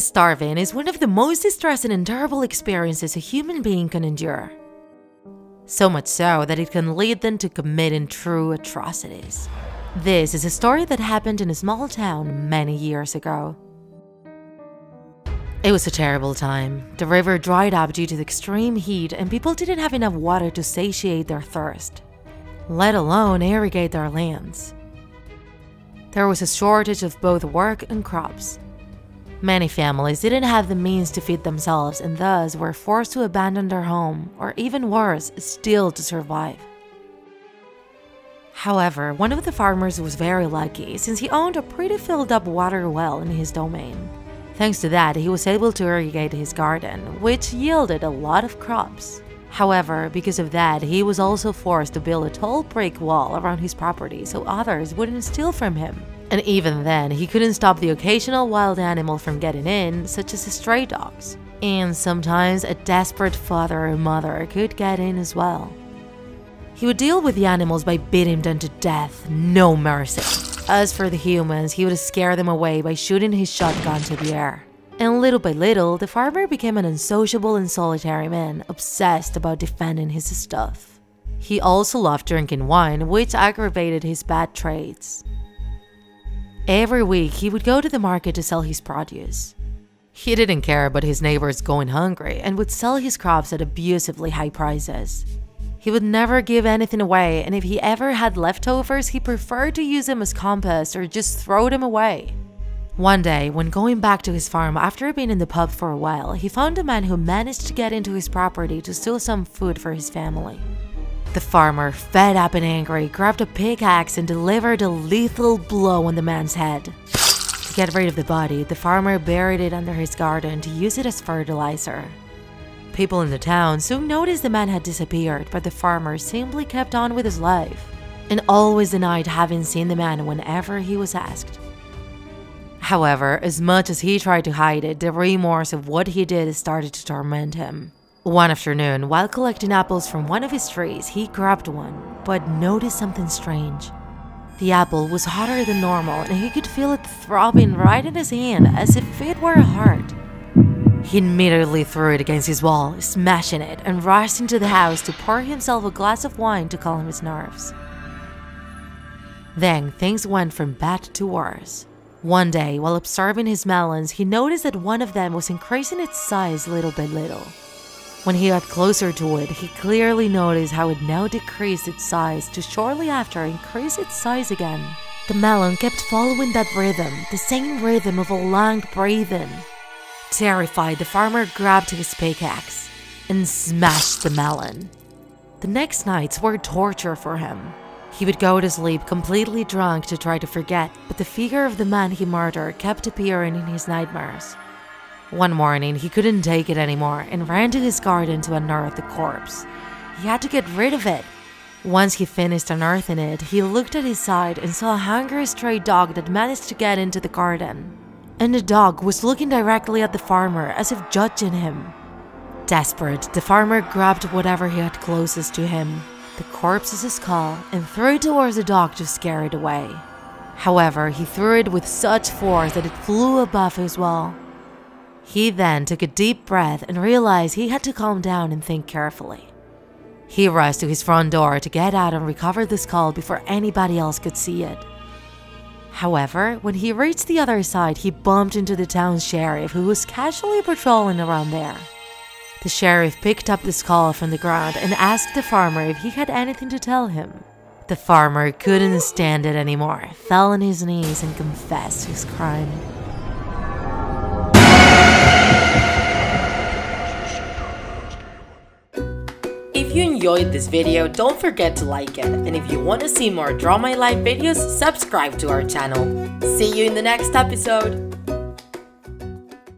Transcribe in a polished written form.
Starving is one of the most distressing and terrible experiences a human being can endure. So much so that it can lead them to committing true atrocities. This is a story that happened in a small town many years ago. It was a terrible time. The river dried up due to the extreme heat and people didn't have enough water to satiate their thirst, let alone irrigate their lands. There was a shortage of both work and crops. Many families didn't have the means to feed themselves and thus were forced to abandon their home, or even worse, steal to survive. However, one of the farmers was very lucky since he owned a pretty filled-up water well in his domain. Thanks to that, he was able to irrigate his garden, which yielded a lot of crops. However, because of that, he was also forced to build a tall brick wall around his property so others wouldn't steal from him. And even then, he couldn't stop the occasional wild animal from getting in, such as stray dogs. And sometimes a desperate father or mother could get in as well. He would deal with the animals by beating them to death, no mercy. As for the humans, he would scare them away by shooting his shotgun to the air. And little by little, the farmer became an unsociable and solitary man, obsessed about defending his stuff. He also loved drinking wine, which aggravated his bad traits. Every week, he would go to the market to sell his produce. He didn't care about his neighbors going hungry and would sell his crops at abusively high prices. He would never give anything away, and if he ever had leftovers, he preferred to use them as compost or just throw them away. One day, when going back to his farm after being in the pub for a while, he found a man who managed to get into his property to steal some food for his family. The farmer, fed up and angry, grabbed a pickaxe and delivered a lethal blow on the man's head. To get rid of the body, the farmer buried it under his garden to use it as fertilizer. People in the town soon noticed the man had disappeared, but the farmer simply kept on with his life and always denied having seen the man whenever he was asked. However, as much as he tried to hide it, the remorse of what he did started to torment him. One afternoon, while collecting apples from one of his trees, he grabbed one, but noticed something strange. The apple was hotter than normal, and he could feel it throbbing right in his hand as if it were a heart. He immediately threw it against his wall, smashing it, and rushed into the house to pour himself a glass of wine to calm his nerves. Then things went from bad to worse. One day, while observing his melons, he noticed that one of them was increasing its size little by little. When he got closer to it, he clearly noticed how it now decreased its size to shortly after increase its size again. The melon kept following that rhythm, the same rhythm of a long breathing. Terrified, the farmer grabbed his pickaxe and smashed the melon. The next nights were torture for him. He would go to sleep completely drunk to try to forget, but the figure of the man he murdered kept appearing in his nightmares. One morning, he couldn't take it anymore and ran to his garden to unearth the corpse. He had to get rid of it. Once he finished unearthing it, he looked at his side and saw a hungry stray dog that managed to get into the garden. And the dog was looking directly at the farmer, as if judging him. Desperate, the farmer grabbed whatever he had closest to him, the corpse's skull, and threw it towards the dog to scare it away. However, he threw it with such force that it flew above his wall. He then took a deep breath and realized he had to calm down and think carefully. He rushed to his front door to get out and recover the skull before anybody else could see it. However, when he reached the other side, he bumped into the town sheriff, who was casually patrolling around there. The sheriff picked up the skull from the ground and asked the farmer if he had anything to tell him. The farmer couldn't stand it anymore, fell on his knees and confessed his crime. If you enjoyed this video, don't forget to like it, and if you want to see more Draw My Life videos, subscribe to our channel. See you in the next episode!